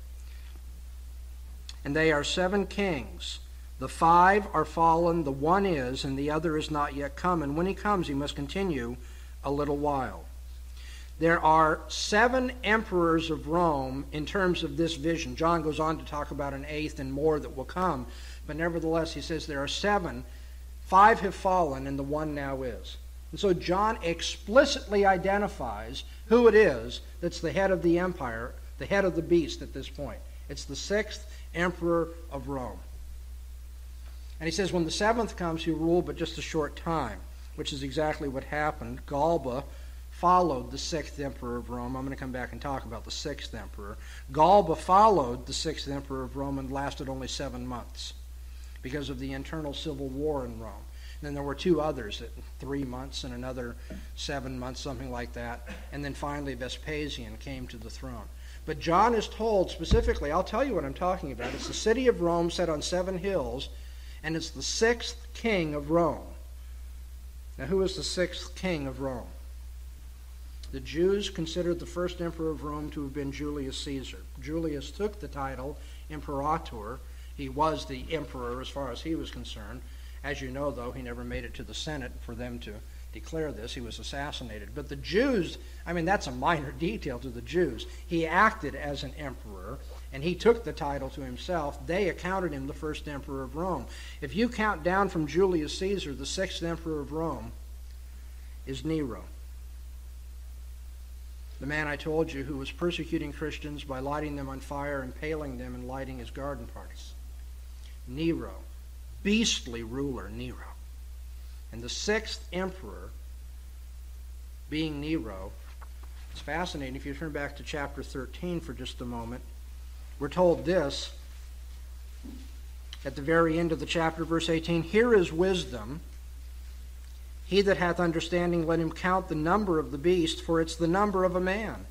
And they are seven kings. The five are fallen, the one is, and the other is not yet come. And when he comes, he must continue a little while. There are seven emperors of Rome in terms of this vision. John goes on to talk about an eighth and more that will come. But nevertheless, he says there are seven. Five have fallen, and the one now is. And so John explicitly identifies who it is that's the head of the empire, the head of the beast at this point. It's the sixth emperor of Rome. And he says when the seventh comes, he'll rule but just a short time, which is exactly what happened. Galba followed the sixth emperor of Rome. I'm going to come back and talk about the sixth emperor. Galba followed the sixth emperor of Rome and lasted only 7 months because of the internal civil war in Rome. And then there were two others at 3 months and another 7 months, something like that. And then finally Vespasian came to the throne. But John is told specifically, I'll tell you what I'm talking about. It's the city of Rome set on seven hills, and it's the sixth king of Rome. Now, who is the sixth king of Rome? The Jews considered the first emperor of Rome to have been Julius Caesar. Julius took the title imperator. He was the emperor as far as he was concerned. As you know, though, he never made it to the Senate for them to declare this. He was assassinated. But the Jews, I mean, that's a minor detail to the Jews. He acted as an emperor, and he took the title to himself. They accounted him the first emperor of Rome. If you count down from Julius Caesar, the sixth emperor of Rome is Nero. The man I told you who was persecuting Christians by lighting them on fire, impaling them, and lighting his garden parties. Nero, beastly ruler Nero. And the sixth emperor, being Nero, it's fascinating. If you turn back to chapter 13 for just a moment, we're told this at the very end of the chapter, verse 18, "Here is wisdom. He that hath understanding, let him count the number of the beast, for it's the number of a man.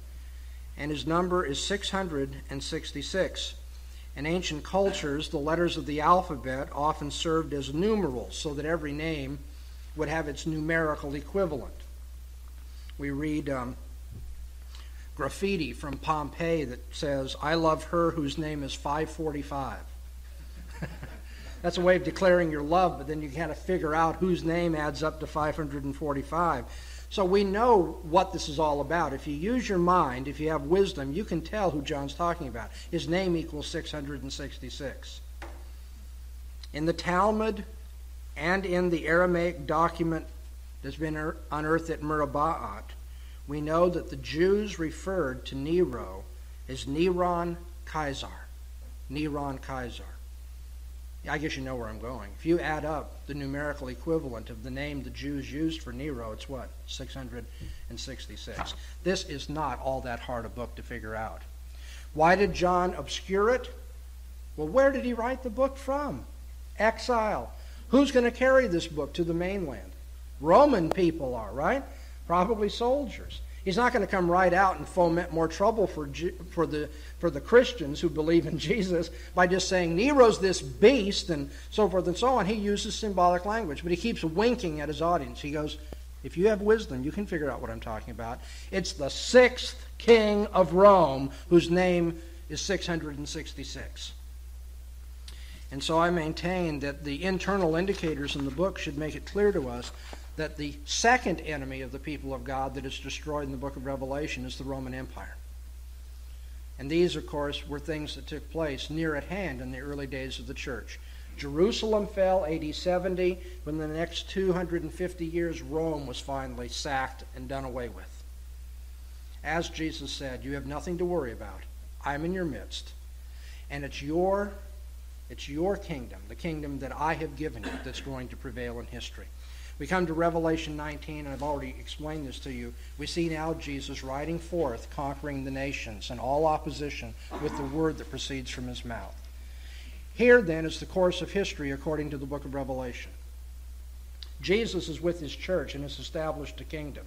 And his number is 666. In ancient cultures, the letters of the alphabet often served as numerals, so that every name would have its numerical equivalent. We read graffiti from Pompeii that says, "I love her whose name is 545. That's a way of declaring your love, but then you kind of figure out whose name adds up to 545. So we know what this is all about. If you use your mind, if you have wisdom, you can tell who John's talking about. His name equals 666. In the Talmud, and in the Aramaic document that's been unearthed at Murabaat, we know that the Jews referred to Nero as Neron Kaisar. Neron Kaisar. I guess you know where I'm going. If you add up the numerical equivalent of the name the Jews used for Nero, it's what? 666. This is not all that hard a book to figure out. Why did John obscure it? Well, where did he write the book from? Exile. Who's going to carry this book to the mainland? Roman people are, right? Probably soldiers. He's not going to come right out and foment more trouble for the Christians who believe in Jesus by just saying Nero's this beast and so forth and so on. He uses symbolic language, but he keeps winking at his audience. He goes, if you have wisdom, you can figure out what I'm talking about. It's the 6th king of Rome whose name is 666. And so I maintain that the internal indicators in the book should make it clear to us that the second enemy of the people of God that is destroyed in the book of Revelation is the Roman Empire. And these, of course, were things that took place near at hand in the early days of the church. Jerusalem fell AD 70. Within the next 250 years, Rome was finally sacked and done away with. As Jesus said, you have nothing to worry about. I'm in your midst. And it's your kingdom, the kingdom that I have given you, that's going to prevail in history. We come to Revelation 19, and I've already explained this to you. We see now Jesus riding forth, conquering the nations and all opposition with the word that proceeds from his mouth. Here, then, is the course of history according to the book of Revelation. Jesus is with his church and has established a kingdom.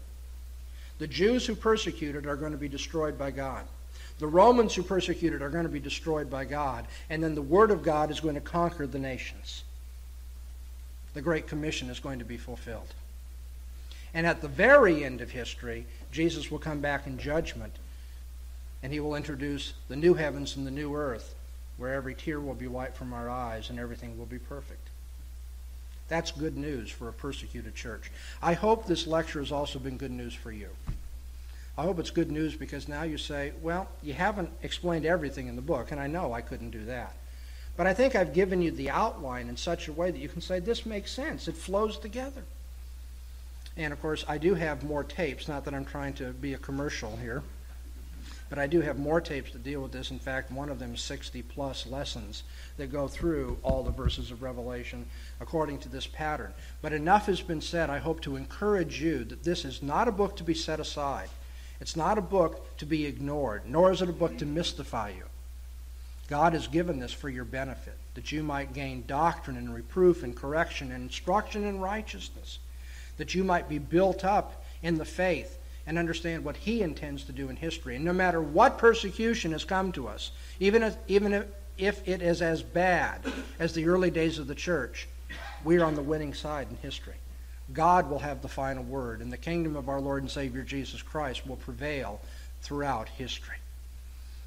The Jews who persecuted are going to be destroyed by God. The Romans who persecuted are going to be destroyed by God. And then the word of God is going to conquer the nations. The Great Commission is going to be fulfilled. And at the very end of history, Jesus will come back in judgment, and he will introduce the new heavens and the new earth, where every tear will be wiped from our eyes and everything will be perfect. That's good news for a persecuted church. I hope this lecture has also been good news for you. I hope it's good news because now you say, well, you haven't explained everything in the book, and I know I couldn't do that. But I think I've given you the outline in such a way that you can say, this makes sense. It flows together. And, of course, I do have more tapes. Not that I'm trying to be a commercial here. But I do have more tapes to deal with this. In fact, one of them is 60-plus lessons that go through all the verses of Revelation according to this pattern. But enough has been said, I hope, to encourage you that this is not a book to be set aside. It's not a book to be ignored, nor is it a book to mystify you. God has given this for your benefit, that you might gain doctrine and reproof and correction and instruction in righteousness, that you might be built up in the faith and understand what he intends to do in history. And no matter what persecution has come to us, even if it is as bad as the early days of the church, we are on the winning side in history. God will have the final word, and the kingdom of our Lord and Savior Jesus Christ will prevail throughout history.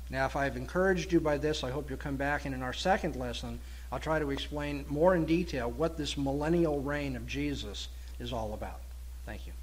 Now, if I have encouraged you by this, I hope you'll come back, and in our second lesson, I'll try to explain more in detail what this millennial reign of Jesus is all about. Thank you.